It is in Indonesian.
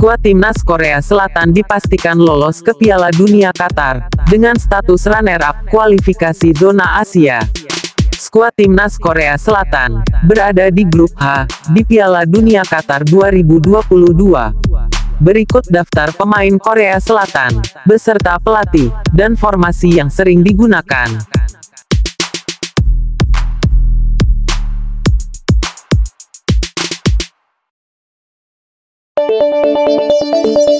skuad timnas Korea Selatan dipastikan lolos ke Piala Dunia Qatar, dengan status runner-up kualifikasi zona Asia. Skuad timnas Korea Selatan berada di grup H di Piala Dunia Qatar 2022. Berikut daftar pemain Korea Selatan, beserta pelatih, dan formasi yang sering digunakan. Thank you.